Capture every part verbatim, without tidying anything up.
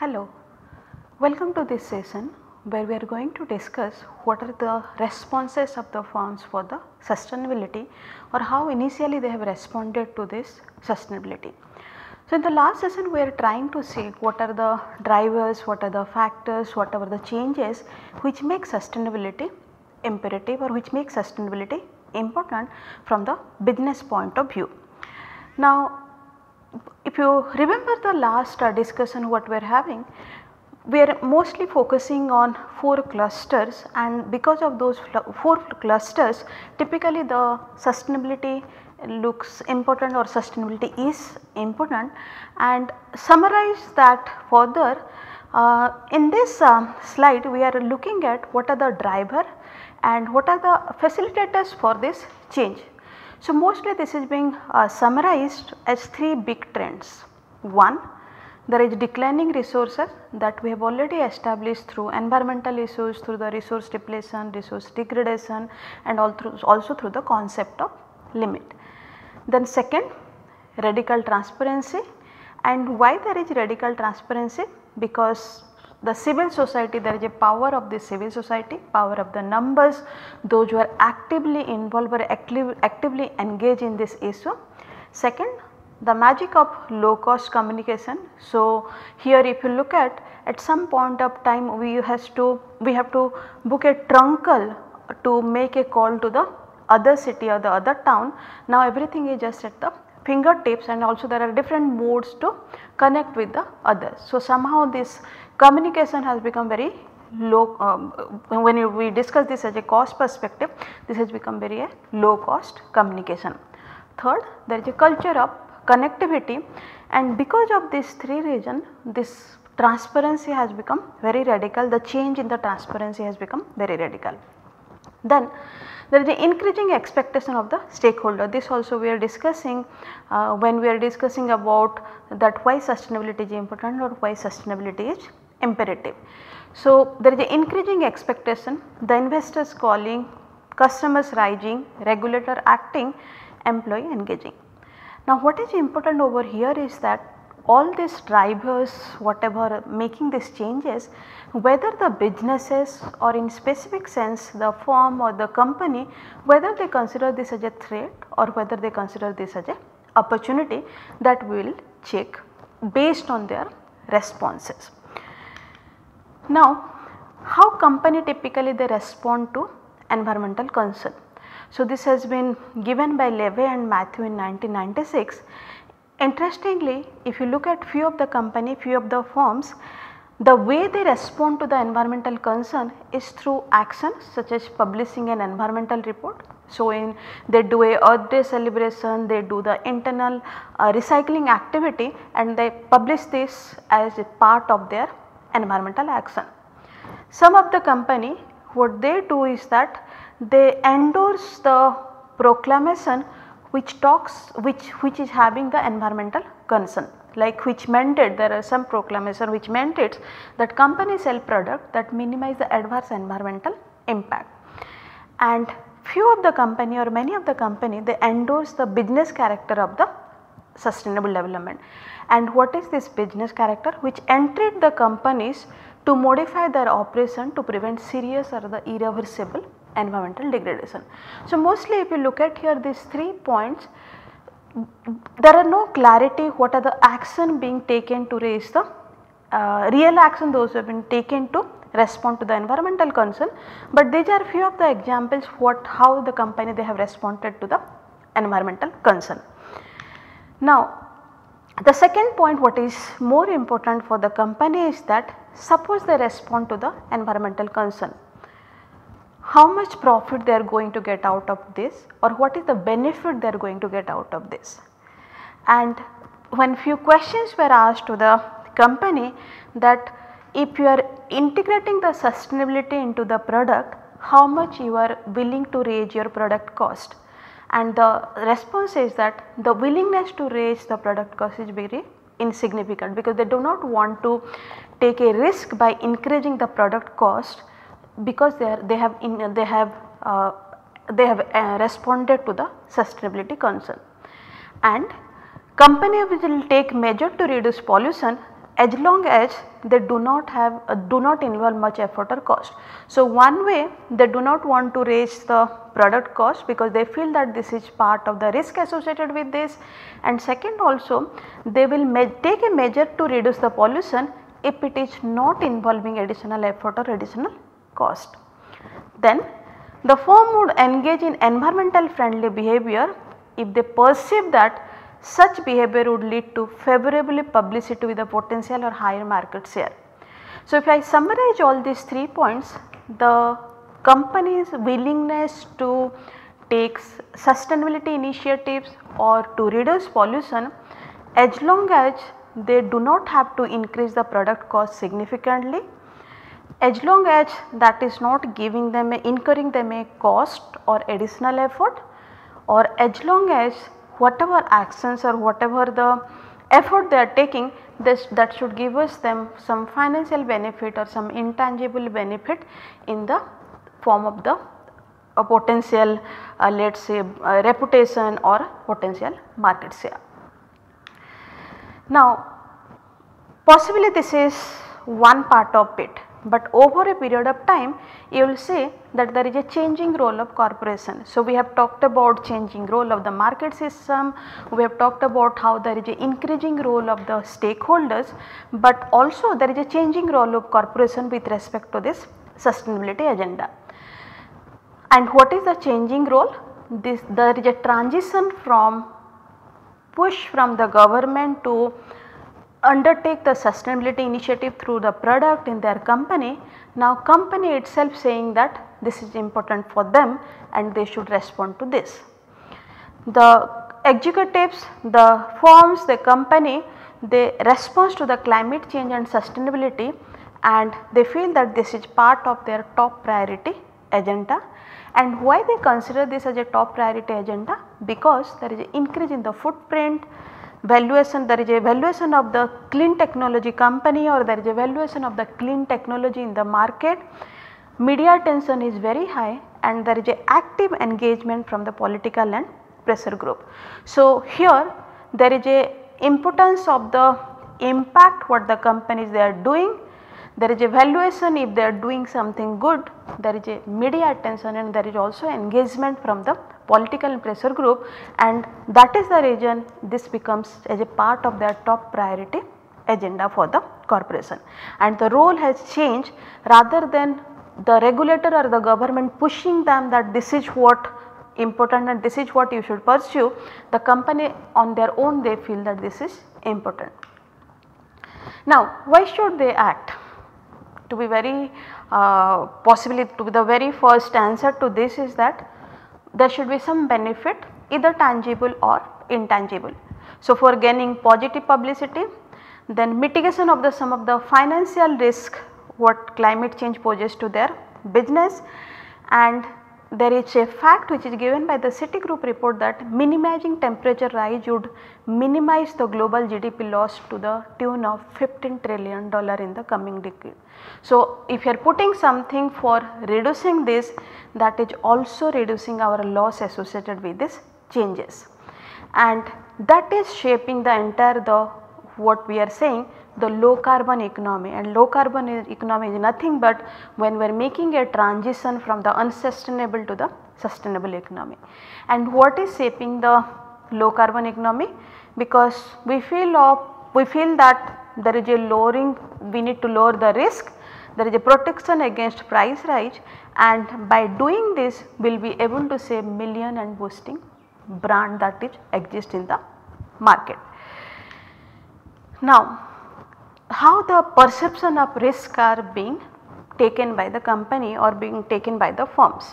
Hello, welcome to this session where we are going to discuss what are the responses of the firms for the sustainability or how initially they have responded to this sustainability. So, in the last session we are trying to see what are the drivers, what are the factors, what are the changes which make sustainability imperative or which make sustainability important from the business point of view. Now, if you remember the last uh, discussion what we are having, we are mostly focusing on four clusters, and because of those four clusters typically the sustainability looks important or sustainability is important, and summarize that further. Uh, in this uh, slide we are looking at what are the driver and what are the facilitators for this change. So, mostly this is being uh, summarized as three big trends. One, there is declining resources that we have already established through environmental issues, through the resource depletion, resource degradation, and all through, also through the concept of limit. Then second, radical transparency, and why there is radical transparency? Because the civil society, there is a power of the civil society, power of the numbers, those who are actively involved or active, actively engaged in this issue. Second, the magic of low cost communication. So, here if you look at at some point of time we has to we have to book a trunkle to make a call to the other city or the other town. Now, everything is just at the fingertips, and also there are different modes to connect with the others. So, somehow this communication has become very low, um, when you, we discuss this as a cost perspective, this has become very a low cost communication. Third, there is a culture of connectivity, and because of these three reasons, this transparency has become very radical, the change in the transparency has become very radical. Then there is an increasing expectation of the stakeholder. This also we are discussing uh, when we are discussing about that why sustainability is important or why sustainability is imperative. So, there is an increasing expectation, the investors calling, customers rising, regulator acting, employee engaging. Now, what is important over here is that all these drivers, whatever making these changes, whether the businesses or in specific sense the firm or the company, whether they consider this as a threat or whether they consider this as a opportunity, that we will check based on their responses. Now, how company typically they respond to environmental concern? So, this has been given by Levy and Matthew in nineteen ninety-six. Interestingly, if you look at few of the company, few of the firms, the way they respond to the environmental concern is through actions such as publishing an environmental report. So, in they do a Earth Day celebration, they do the internal uh, recycling activity, and they publish this as a part of their environmental action. Some of the company, what they do is that they endorse the proclamation which talks which which is having the environmental concern, like which mandates, there are some proclamation which mandates that companies sell product that minimize the adverse environmental impact. And few of the company or many of the company, they endorse the business character of the sustainable development. And what is this business character? Which entreat the companies to modify their operation to prevent serious or the irreversible environmental degradation. So, mostly if you look at here these three points, there are no clarity what are the action being taken to raise the uh, real action those have been taken to respond to the environmental concern, but these are few of the examples what how the company they have responded to the environmental concern. Now, the second point what is more important for the company is that suppose they respond to the environmental concern, how much profit they are going to get out of this or what is the benefit they are going to get out of this. And when few questions were asked to the company that if you are integrating the sustainability into the product, how much you are willing to raise your product cost, and the response is that the willingness to raise the product cost is very insignificant because they do not want to take a risk by increasing the product cost because they are they have in they have uh, they have uh, responded to the sustainability concern. And company which will take measure to reduce pollution as long as they do not have uh, do not involve much effort or cost. So, one way they do not want to raise the product cost because they feel that this is part of the risk associated with this, and second also they will take a measure to reduce the pollution if it is not involving additional effort or additional cost. Then the firm would engage in environmental friendly behavior if they perceive that such behavior would lead to favorable publicity with a potential or higher market share. So, if I summarize all these three points, the company's willingness to take sustainability initiatives or to reduce pollution as long as they do not have to increase the product cost significantly, as long as that is not giving them a, incurring them a cost or additional effort, or as long as whatever actions or whatever the effort they are taking, this that should give us them some financial benefit or some intangible benefit in the form of the uh, potential uh, let us say uh, reputation or potential market share. Now possibly this is one part of it, but over a period of time you will see that there is a changing role of corporation. So, we have talked about changing role of the market system, we have talked about how there is an increasing role of the stakeholders, but also there is a changing role of corporation with respect to this sustainability agenda. And what is the changing role? This there is a transition from push from the government to undertake the sustainability initiative through the product in their company. Now company itself saying that this is important for them and they should respond to this. The executives, the firms, the company, they respond to the climate change and sustainability, and they feel that this is part of their top priority agenda. And why they consider this as a top priority agenda? Because there is an increase in the footprint, valuation, there is a valuation of the clean technology company, or there is a valuation of the clean technology in the market. Media attention is very high, and there is a active engagement from the political and pressure group. So, here there is a importance of the impact what the companies they are doing, there is a valuation if they are doing something good, there is a media attention, and there is also engagement from the political pressure group, and that is the reason this becomes as a part of their top priority agenda for the corporation. And the role has changed rather than the regulator or the government pushing them that this is what important and this is what you should pursue, the company on their own they feel that this is important. Now why should they act? To be very uh, possibly to be the very first answer to this is that there should be some benefit, either tangible or intangible. So, for gaining positive publicity, then mitigation of the some of the financial risk what climate change poses to their business, and there is a fact which is given by the Citigroup report that minimizing temperature rise would minimize the global G D P loss to the tune of fifteen trillion dollars in the coming decade. So, if you are putting something for reducing this, that is also reducing our loss associated with these changes, and that is shaping the entire the what we are saying the low carbon economy. And low carbon economy is nothing but when we are making a transition from the unsustainable to the sustainable economy. And what is shaping the low carbon economy? Because we feel of we feel that there is a lowering, we need to lower the risk, there is a protection against price rise, and by doing this we will be able to save million and boosting brand that is exist in the market. Now how the perception of risk are being taken by the company or being taken by the firms.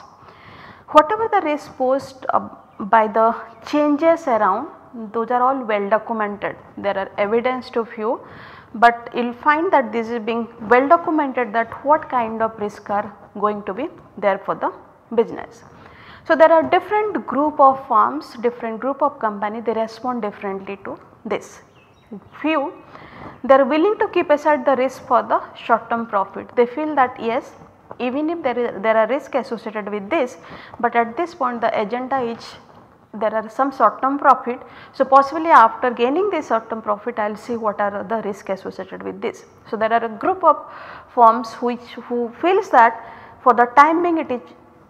Whatever the risk posed uh, by the changes around those are all well documented, there are evidence to few, but you will find that this is being well documented that what kind of risk are going to be there for the business. So, there are different group of firms, different group of company, they respond differently to this. Few, they are willing to keep aside the risk for the short term profit. They feel that yes, even if there is there are risk associated with this, but at this point the agenda is there are some short term profit. So, possibly after gaining this short term profit I will see what are the risk associated with this. So, there are a group of firms which who feels that for the time being it is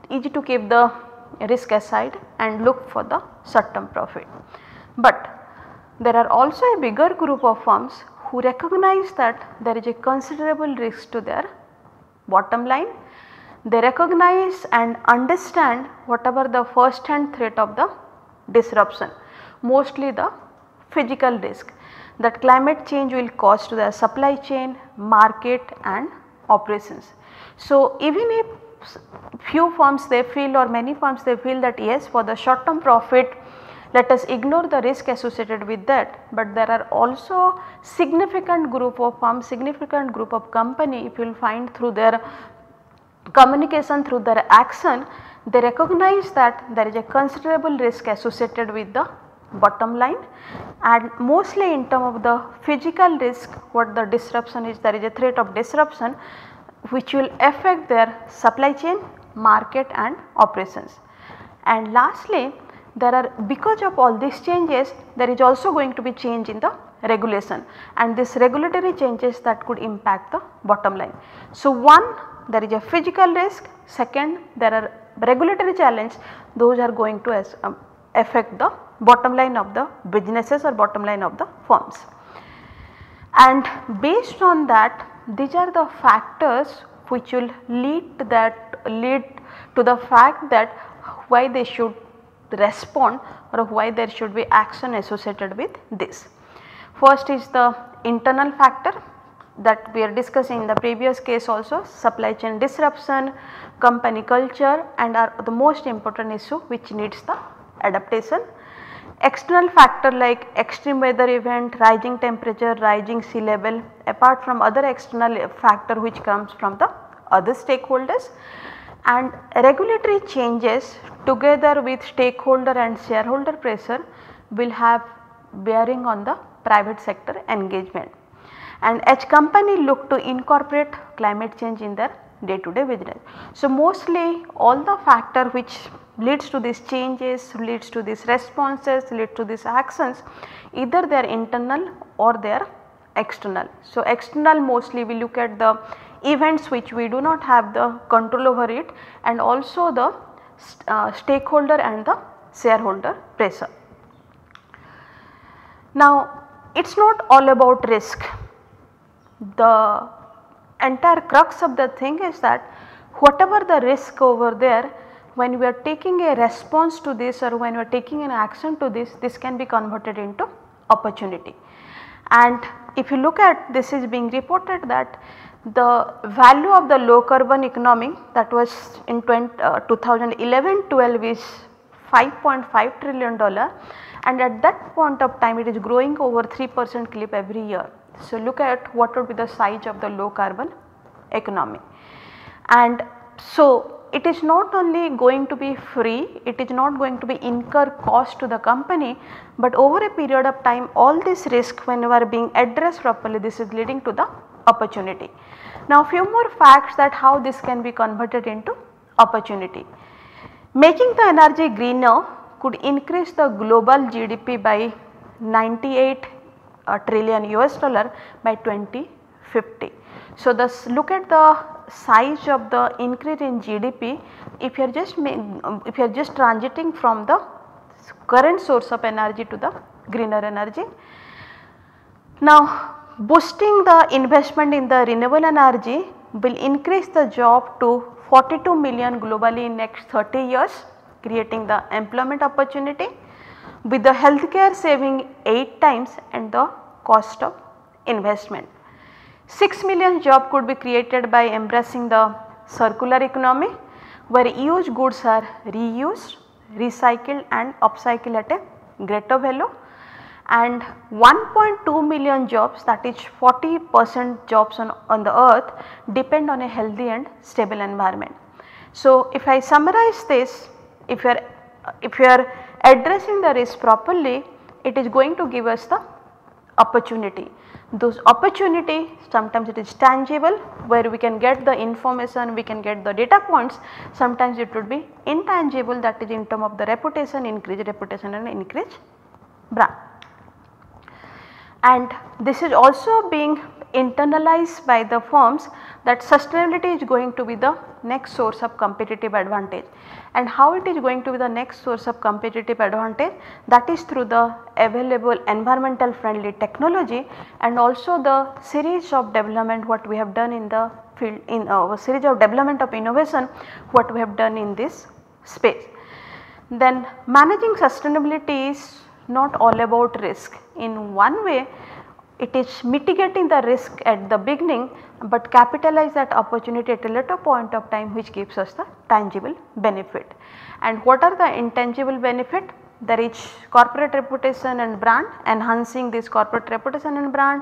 easy to keep the risk aside and look for the short term profit. But there are also a bigger group of firms who recognize that there is a considerable risk to their bottom line. They recognize and understand whatever the first hand threat of the disruption, mostly the physical risk that climate change will cause to the supply chain, market and operations. So, even if few firms they feel or many firms they feel that yes, for the short term profit let us ignore the risk associated with that, but there are also significant group of firms, significant group of company, if you will find through their communication, through their action, they recognize that there is a considerable risk associated with the bottom line and mostly in terms of the physical risk what the disruption is, there is a threat of disruption which will affect their supply chain, market and operations. And lastly, there are because of all these changes there is also going to be change in the regulation and this regulatory changes that could impact the bottom line. So, one there is a physical risk, second there are regulatory challenge, those are going to as, um, affect the bottom line of the businesses or bottom line of the firms. And based on that these are the factors which will lead to that lead to the fact that why they should respond or why there should be action associated with this. First is the internal factor that we are discussing in the previous case also, supply chain disruption, company culture and are the most important issue which needs the adaptation. External factor like extreme weather event, rising temperature, rising sea level, apart from other external factor which comes from the other stakeholders. And regulatory changes together with stakeholder and shareholder pressure will have bearing on the private sector engagement. And each company look to incorporate climate change in their day to day business. So, mostly all the factor which leads to these changes, leads to these responses, lead to these actions, either they are internal or they are external. So, external mostly we look at the events which we do not have the control over it and also the st uh, stakeholder and the shareholder pressure. Now, it is not all about risk. The entire crux of the thing is that whatever the risk over there, when we are taking a response to this or when we are taking an action to this, this can be converted into opportunity. And if you look at this is being reported that the value of the low carbon economy that was in twenty, uh, twenty eleven twelve is five point five trillion dollar and at that point of time it is growing over three percent clip every year. So, look at what would be the size of the low carbon economy. And so, it is not only going to be free, it is not going to be incur cost to the company, but over a period of time all this risk when you are being addressed properly, this is leading to the opportunity. Now, few more facts that how this can be converted into opportunity. Making the energy greener could increase the global G D P by ninety-eight trillion U S dollar by twenty fifty. So, this look at the size of the increase in G D P if you are just make, if you are just transiting from the current source of energy to the greener energy. Now, boosting the investment in the renewable energy will increase the job to forty-two million globally in next thirty years, creating the employment opportunity with the healthcare saving eight times and the cost of investment. six million job could be created by embracing the circular economy where used goods are reused, recycled and upcycled at a greater value. and one point two million jobs, that is forty percent jobs on, on the earth, depend on a healthy and stable environment. So, if I summarize this, if you are if you are addressing the risk properly, it is going to give us the opportunity. Those opportunity, sometimes it is tangible where we can get the information, we can get the data points. Sometimes it would be intangible, that is in terms of the reputation, increased reputation and increased brand. And this is also being internalized by the firms that sustainability is going to be the next source of competitive advantage. And how it is going to be the next source of competitive advantage? That is through the available environmental friendly technology and also the series of development what we have done in the field, in our series of development of innovation what we have done in this space. Then managing sustainability is not all about risk. In one way, it is mitigating the risk at the beginning, but capitalize that opportunity at a later point of time which gives us the tangible benefit. And what are the intangible benefit? The rich corporate reputation and brand, enhancing this corporate reputation and brand,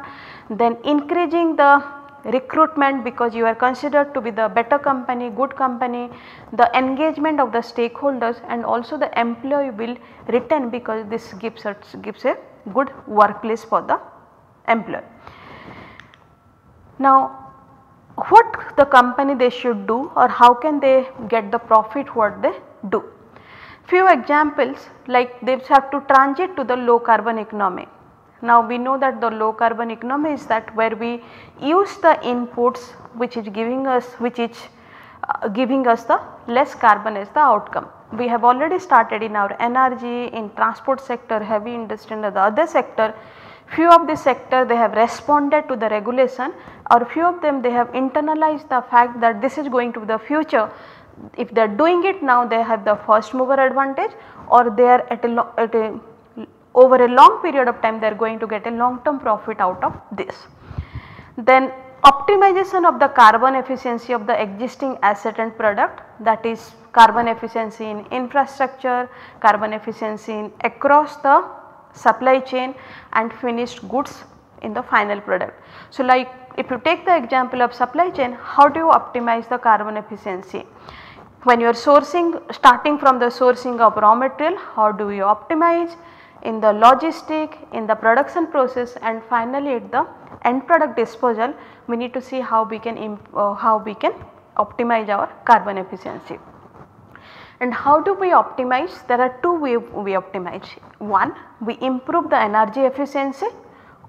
then increasing the recruitment because you are considered to be the better company, good company, the engagement of the stakeholders, and also the employee will return because this gives a, gives a good workplace for the employee. Now, what the company they should do or how can they get the profit what they do? Few examples, like they have to transit to the low carbon economy. Now, we know that the low carbon economy is that where we use the inputs which is giving us which is uh, giving us the less carbon as the outcome. We have already started in our energy, in transport sector, heavy industry and the other sector. Few of the sector they have responded to the regulation, or few of them they have internalized the fact that this is going to be the future. If they are doing it now, they have the first mover advantage, or they are at a, at a over a long period of time they are going to get a long term profit out of this. Then optimization of the carbon efficiency of the existing asset and product, that is carbon efficiency in infrastructure, carbon efficiency in across the supply chain and finished goods in the final product. So, like if you take the example of supply chain, how do you optimize the carbon efficiency? When you are sourcing, starting from the sourcing of raw material, how do you optimize? In the logistic, in the production process, and finally at the end product disposal, we need to see how we can imp, uh, how we can optimize our carbon efficiency. And how do we optimize? There are two ways we optimize. One, we improve the energy efficiency,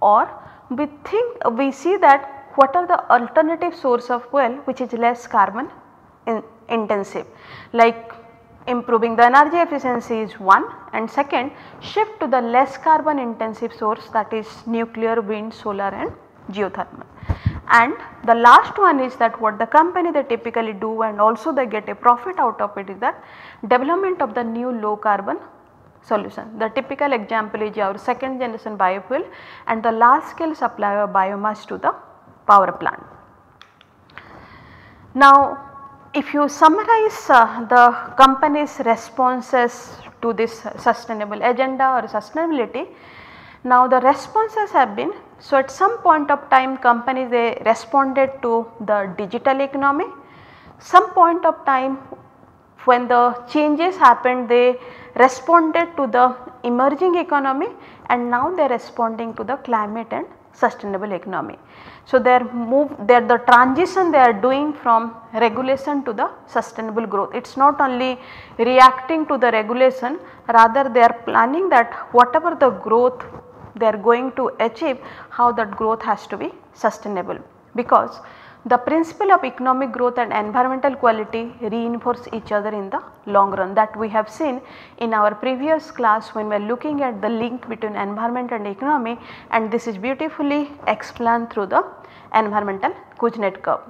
or we think we see that what are the alternative source of fuel which is less carbon in intensive. Like improving the energy efficiency is one, and second, shift to the less carbon intensive source, that is nuclear, wind, solar and geothermal. And the last one is that what the company they typically do and also they get a profit out of it is that development of the new low carbon solution. The typical example is our second generation biofuel and the large scale supply of biomass to the power plant. Now, if you summarize uh, the company's responses to this sustainable agenda or sustainability, now the responses have been, so at some point of time companies they responded to the digital economy, some point of time when the changes happened they responded to the emerging economy, and now they are responding to the climate and sustainable economy. So, they are move they are the transition they are doing from regulation to the sustainable growth. It is not only reacting to the regulation, rather they are planning that whatever the growth they are going to achieve, how that growth has to be sustainable, because the principle of economic growth and environmental quality reinforce each other in the long run. That we have seen in our previous class when we are looking at the link between environment and economy, and this is beautifully explained through the environmental Kuznet curve.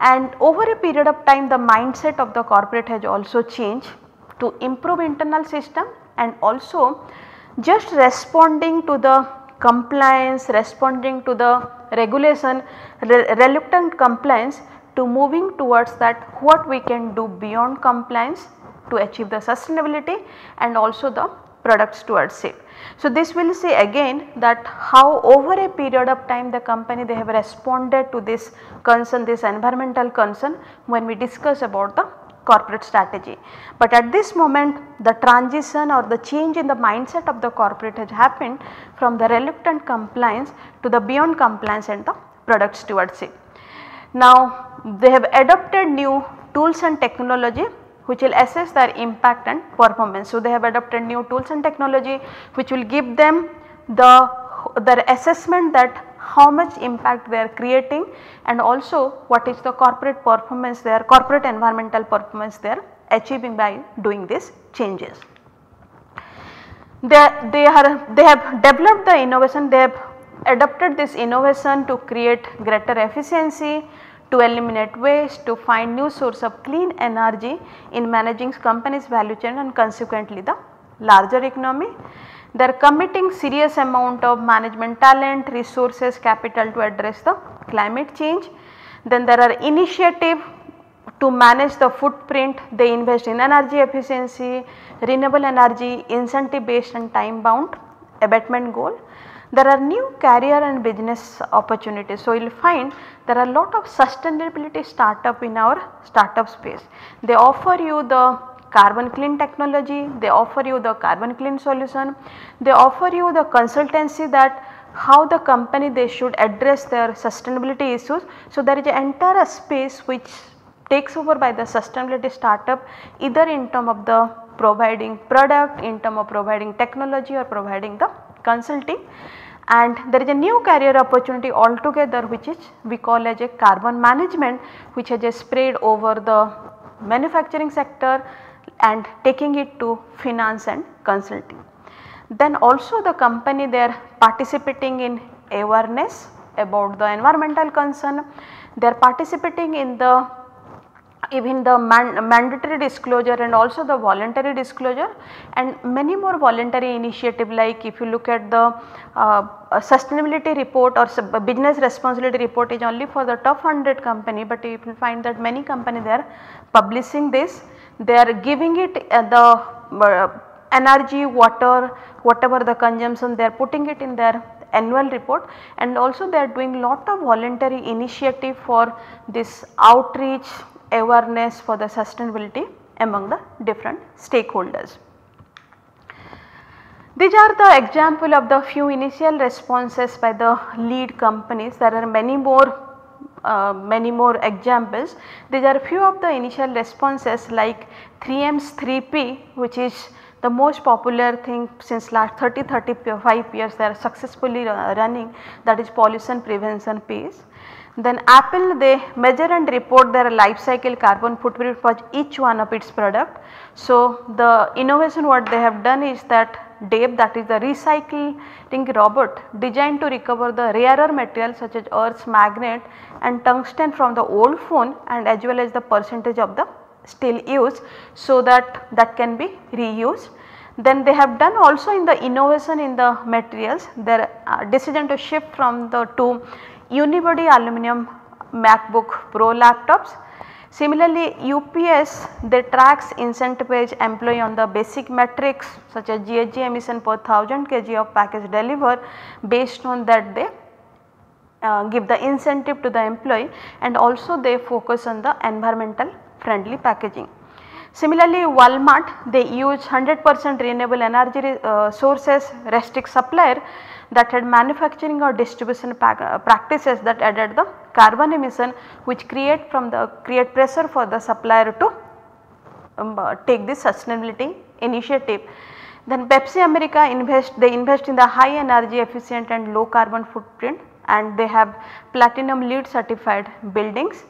And over a period of time the mindset of the corporate has also changed to improve internal system and also just responding to the compliance, responding to the regulation, re- reluctant compliance to moving towards that what we can do beyond compliance to achieve the sustainability and also the product stewardship. So this will see again that how over a period of time the company they have responded to this concern, this environmental concern when we discuss about the corporate strategy. But at this moment the transition or the change in the mindset of the corporate has happened from the reluctant compliance to the beyond compliance and the product stewardship. Now they have adopted new tools and technology which will assess their impact and performance. So they have adopted new tools and technology which will give them the their assessment that how much impact they are creating and also what is the corporate performance, their corporate environmental performance they are achieving by doing these changes. They, they, are, they have developed the innovation, they have adopted this innovation to create greater efficiency, to eliminate waste, to find new source of clean energy in managing company's value chain and consequently the larger economy. They are committing serious amount of management talent, resources, capital to address the climate change. Then there are initiative to manage the footprint, they invest in energy efficiency, renewable energy, incentive based and time bound abatement goal. There are new career and business opportunities. So, you will find there are a lot of sustainability startup in our startup space. They offer you the carbon clean technology, they offer you the carbon clean solution, they offer you the consultancy that how the company they should address their sustainability issues. So, there is an entire space which takes over by the sustainability startup either in terms of the providing product, in terms of providing technology or providing the consulting. And there is a new career opportunity altogether which is we call as a carbon management which has just spread over the manufacturing sector and taking it to finance and consulting. Then also the company they are participating in awareness about the environmental concern, they are participating in the even the man, mandatory disclosure and also the voluntary disclosure and many more voluntary initiative, like if you look at the uh, sustainability report or business responsibility report is only for the top one hundred company, but you will find that many company they are publishing this, they are giving it uh, the uh, energy, water, whatever the consumption they are putting it in their annual report. And also they are doing lot of voluntary initiative for this outreach, awareness for the sustainability among the different stakeholders. These are the example of the few initial responses by the lead companies. There are many more uh, many more examples. These are few of the initial responses like three M's three P, which is the most popular thing since last thirty to thirty-five years they are successfully running, that is pollution, prevention, peace. Then Apple they measure and report their life cycle carbon footprint for each one of its product. So, the innovation what they have done is that Dave, that is the recycling robot designed to recover the rarer materials such as earth's magnet and tungsten from the old phone and as well as the percentage of the steel used so that that can be reused. Then they have done also in the innovation in the materials, their uh, decision to shift from the to unibody aluminum MacBook Pro laptops. Similarly, U P S they tracks incentivize employee on the basic metrics such as G H G emission per one thousand kilograms of package delivered, based on that they uh, give the incentive to the employee and also they focus on the environmental friendly packaging. Similarly, Walmart they use one hundred percent renewable energy uh, sources, restrict supplier that had manufacturing or distribution practices that added the carbon emission which create from the create pressure for the supplier to um, uh, take this sustainability initiative. Then Pepsi America invest they invest in the high energy efficient and low carbon footprint and they have platinum LEED certified buildings.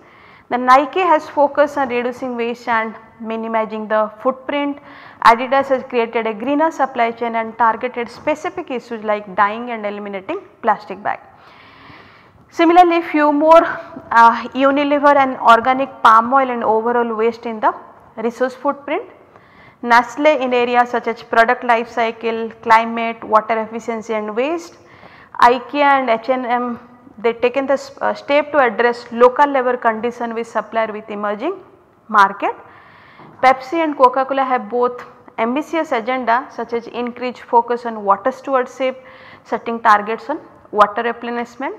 Then Nike has focused on reducing waste and minimizing the footprint. Adidas has created a greener supply chain and targeted specific issues like dyeing and eliminating plastic bag. Similarly, few more uh, Unilever and organic palm oil and overall waste in the resource footprint. Nestle in areas such as product life cycle, climate, water efficiency and waste. IKEA and H and M they taken the uh, step to address local level condition with supplier with emerging market. Pepsi and Coca-Cola have both ambitious agenda such as increased focus on water stewardship, setting targets on water replenishment.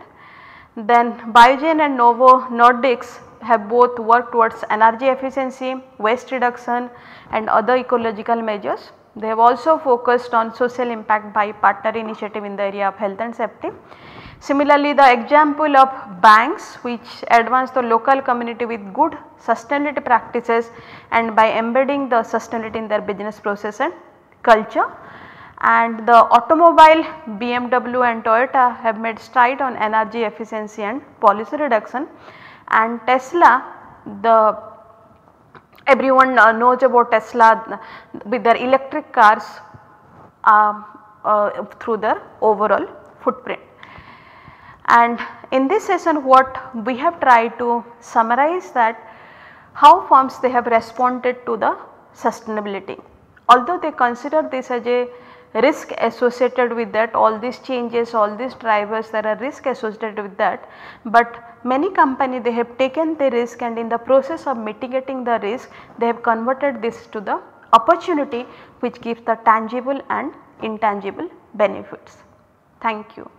Then Biogen and Novo Nordics have both worked towards energy efficiency, waste reduction and other ecological measures. They have also focused on social impact by partner initiative in the area of health and safety. Similarly, the example of banks which advance the local community with good sustainability practices and by embedding the sustainability in their business process and culture. And the automobile, B M W and Toyota have made stride on energy efficiency and policy reduction. And Tesla, the everyone uh, knows about Tesla with their electric cars uh, uh, through their overall footprint. And in this session what we have tried to summarize that how firms they have responded to the sustainability. Although they consider this as a risk associated with that, all these changes, all these drivers, there are risk associated with that, but many company they have taken the risk and in the process of mitigating the risk they have converted this to the opportunity which gives the tangible and intangible benefits. Thank you.